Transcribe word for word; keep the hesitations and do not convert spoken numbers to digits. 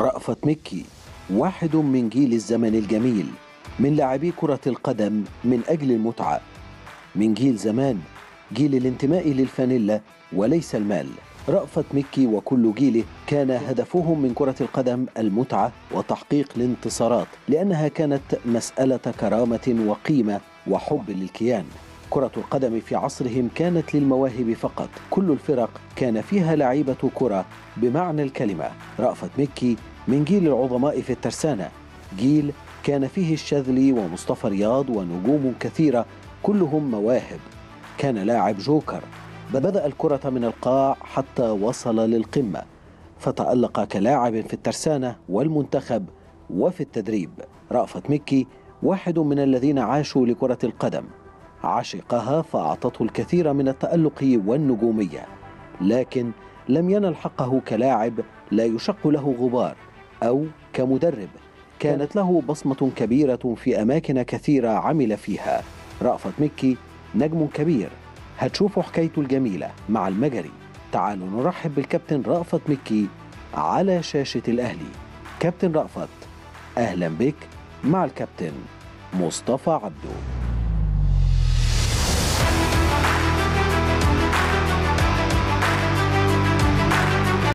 رأفت مكي واحد من جيل الزمن الجميل، من لاعبي كرة القدم من أجل المتعة، من جيل زمان، جيل الانتماء للفانيلا وليس المال. رأفت مكي وكل جيله كان هدفهم من كرة القدم المتعة وتحقيق الانتصارات، لأنها كانت مسألة كرامة وقيمة وحب للكيان. كرة القدم في عصرهم كانت للمواهب فقط، كل الفرق كان فيها لعيبة كرة بمعنى الكلمة. رأفت مكي من جيل العظماء في الترسانة، جيل كان فيه الشاذلي ومصطفى رياض ونجوم كثيرة كلهم مواهب. كان لاعب جوكر، بدأ الكرة من القاع حتى وصل للقمة، فتألق كلاعب في الترسانة والمنتخب وفي التدريب. رأفت مكي واحد من الذين عاشوا لكرة القدم، عشقها فأعطته الكثير من التألق والنجومية، لكن لم ينل حقه كلاعب لا يشق له غبار أو كمدرب. كانت له بصمة كبيرة في أماكن كثيرة عمل فيها. رأفت مكي نجم كبير، هتشوفوا حكايته الجميلة مع المجري. تعالوا نرحب بالكابتن رأفت مكي على شاشة الأهلي. كابتن رأفت، أهلا بك مع الكابتن مصطفى عبده.